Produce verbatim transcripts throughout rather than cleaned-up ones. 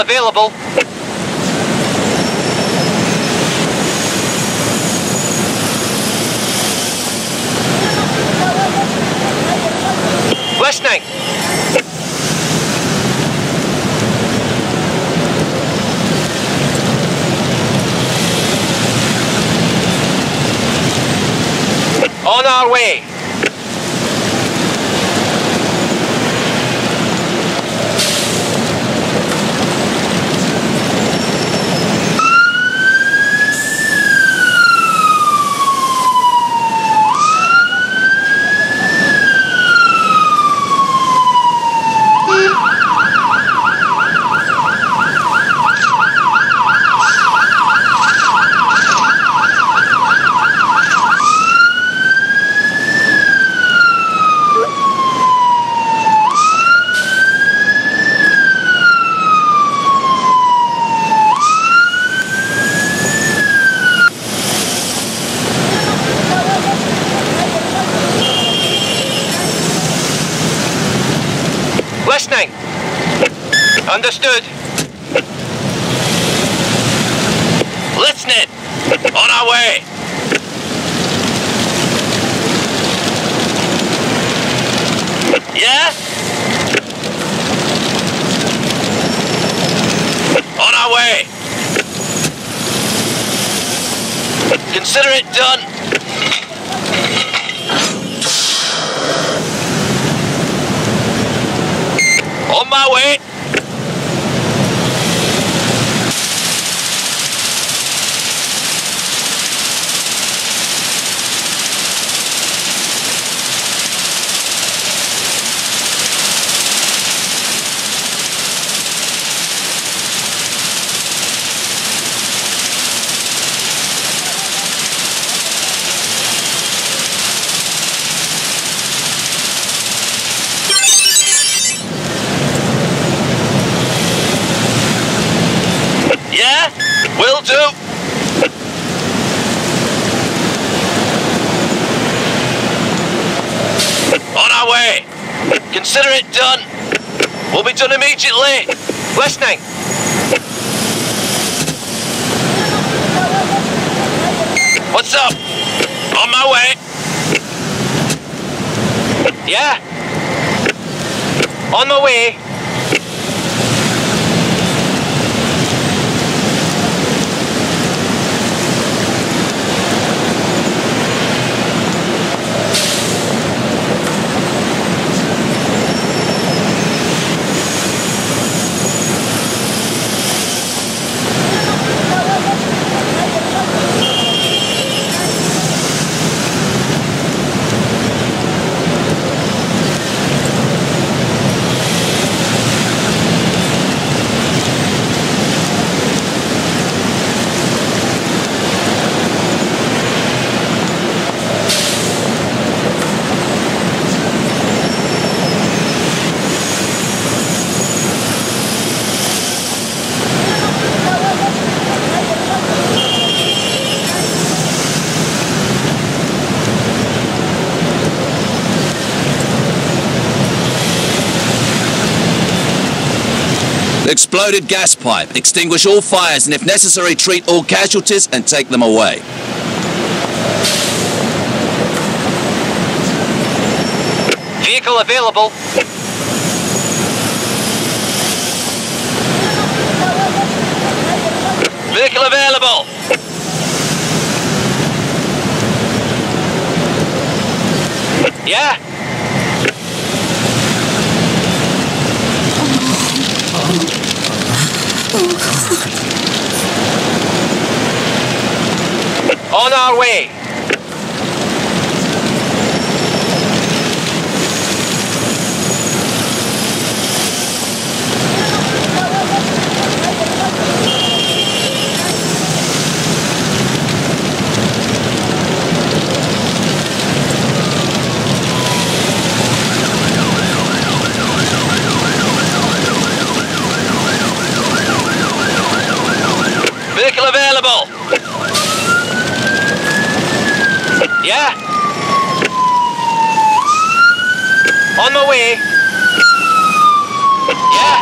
still available. Listening. On our way. Listening. Understood. Listening. On our way. Yeah? On our way. Consider it done. On my way! Will do. On our way. Consider it done. We'll be done immediately. Listening. What's up? On my way. Yeah. On my way. Exploded gas pipe. Extinguish all fires and if necessary treat all casualties and take them away. Vehicle available. Vehicle available. Yeah. On our way. Vehicle available. Yeah. On my way. Yeah.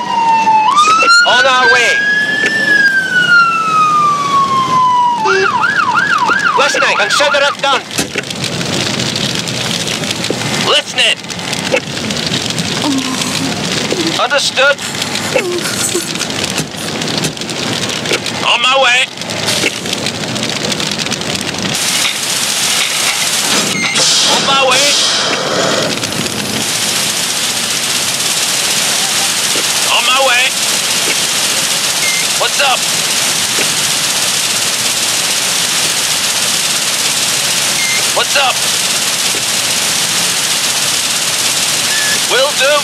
On our way. Lesnay, I'm sure they're not done. Listening. Understood. On my way. On my way. On my way. What's up? What's up? Will do.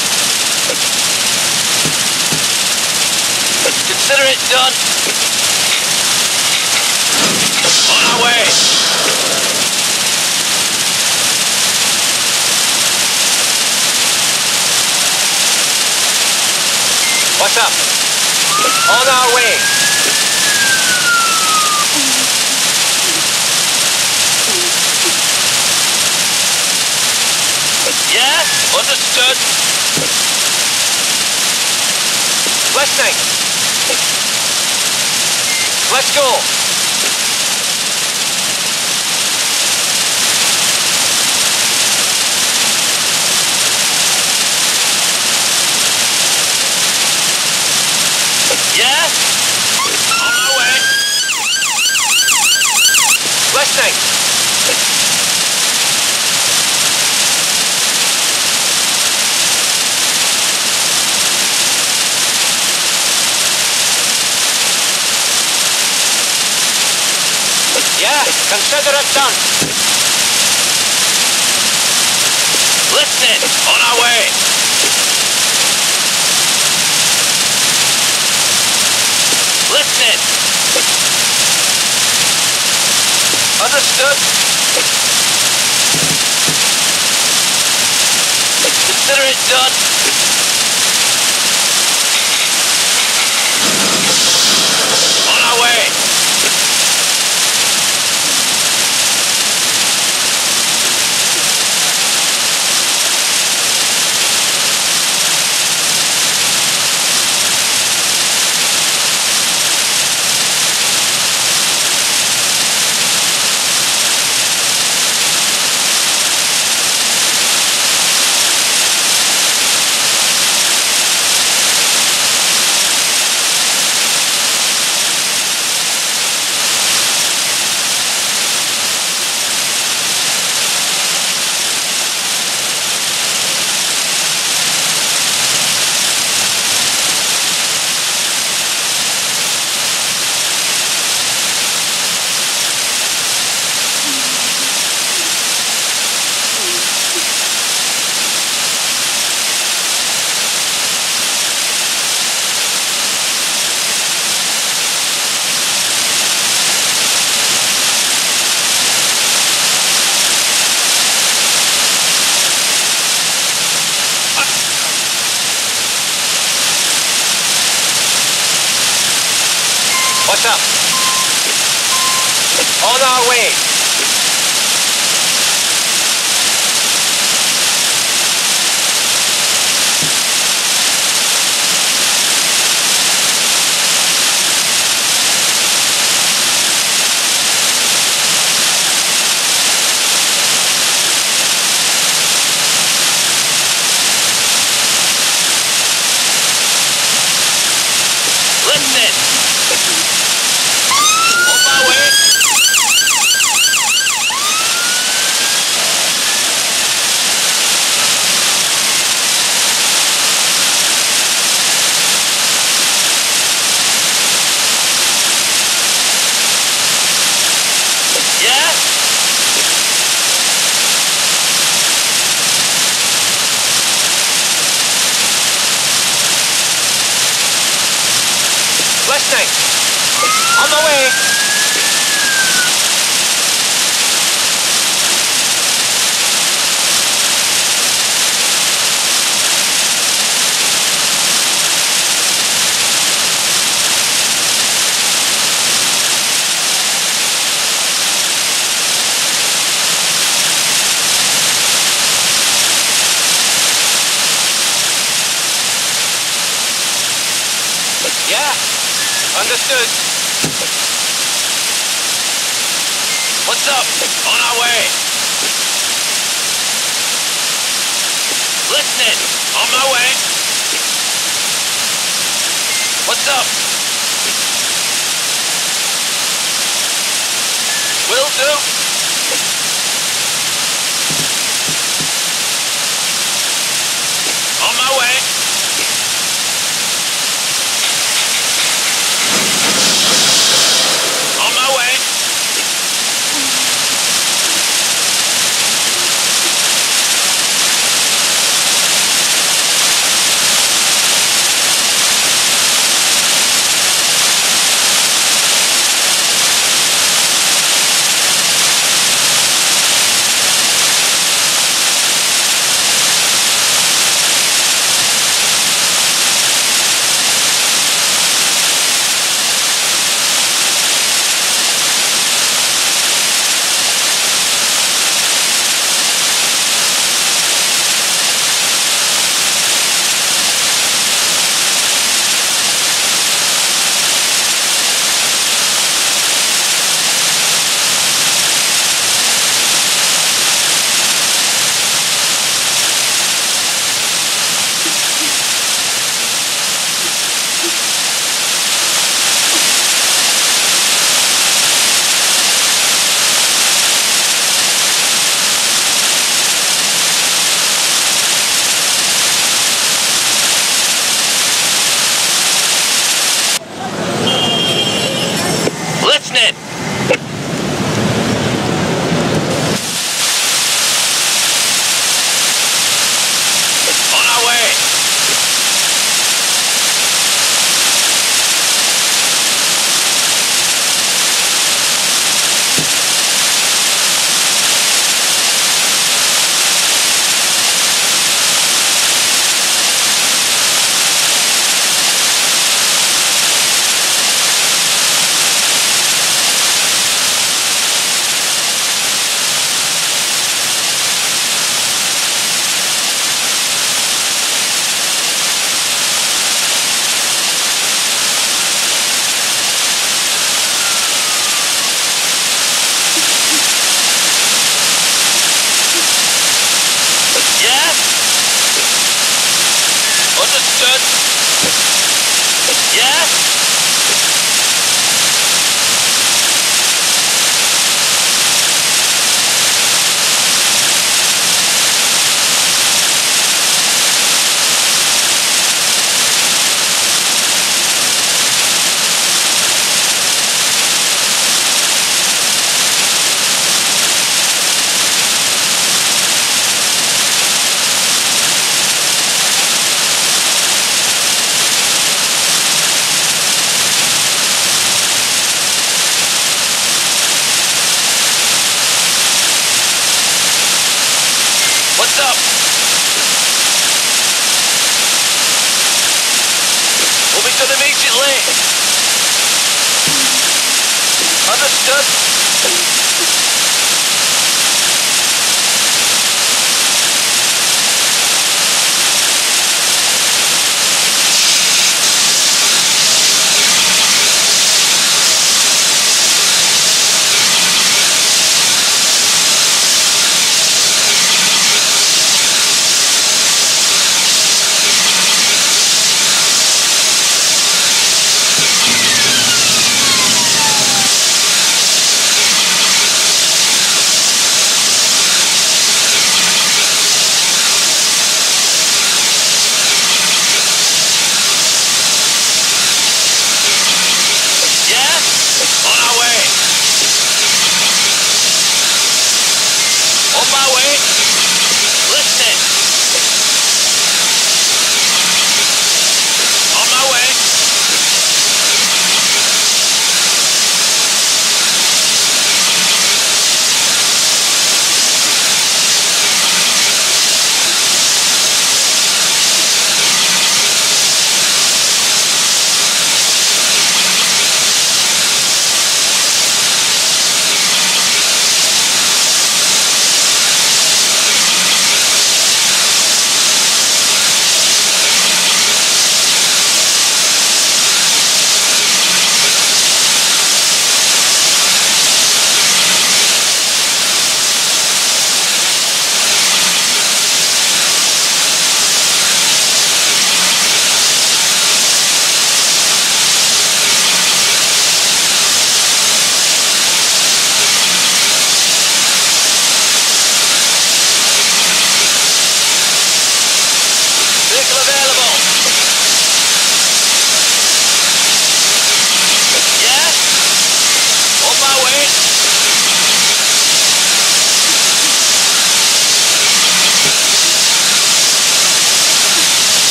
Consider it done. On our way. What's up? On our way. Yeah, understood. Listening. Let's go. Yeah. On my way. Listening. Yeah, consider it done. Listen, on our way. Listen. Understood. Consider it done. On our way. What's up? On our way. Listen. Listening. On the way. Yeah. Understood. What's up? On our way. Listening. On my way. What's up? Will do. On my way. On my way. Understood.